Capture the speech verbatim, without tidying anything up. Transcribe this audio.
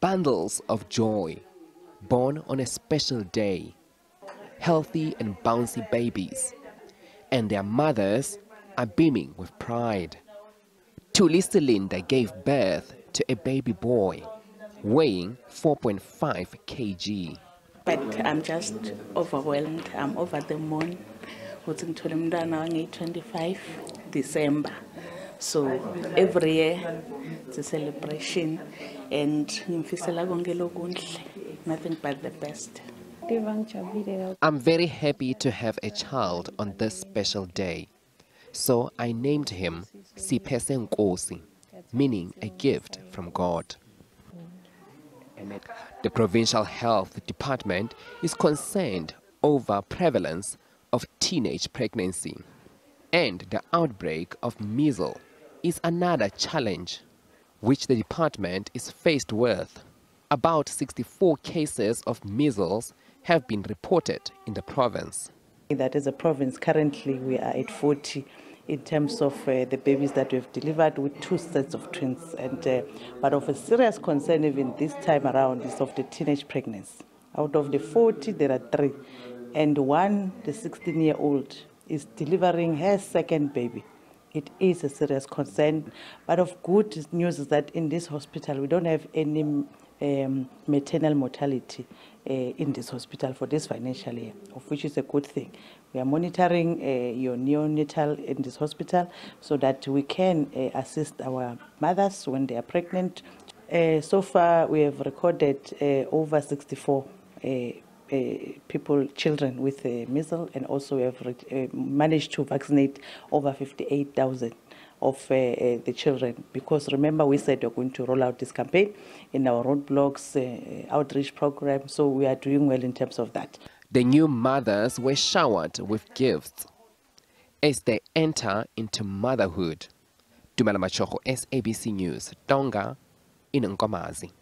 Bundles of joy, born on a special day, healthy and bouncy babies, and their mothers are beaming with pride. Tulisalinda gave birth to a baby boy, weighing four point five kilograms. But I'm just overwhelmed. I'm over the moon. twenty-fifth December. So every year it's a celebration, and nothing but the best. I'm very happy to have a child on this special day. So I named him Siphesenkosi, meaning a gift from God. The Provincial Health Department is concerned over prevalence of teenage pregnancy, and the outbreak of measles is another challenge which the department is faced with. About sixty-four cases of measles have been reported in the province. That is a province. Currently we are at forty in terms of uh, the babies that we've delivered with two sets of twins. And, uh, but of a serious concern even this time around is of the teenage pregnancy. Out of the forty, there are three. And one, the sixteen-year-old, is delivering her second baby. It is a serious concern. But of good news is that in this hospital, we don't have any um, maternal mortality uh, in this hospital for this financial year, of which is a good thing. We are monitoring uh, your neonatal in this hospital so that we can uh, assist our mothers when they are pregnant. Uh, so far, we have recorded uh, over sixty-four uh, Uh, people, children with uh, measles, and also we have uh, managed to vaccinate over fifty-eight thousand of uh, uh, the children, because remember we said we're going to roll out this campaign in our roadblocks uh, outreach program, so we are doing well in terms of that. The new mothers were showered with gifts as they enter into motherhood. Dumela Machoko, S A B C News, Tonga, in Nkomazi.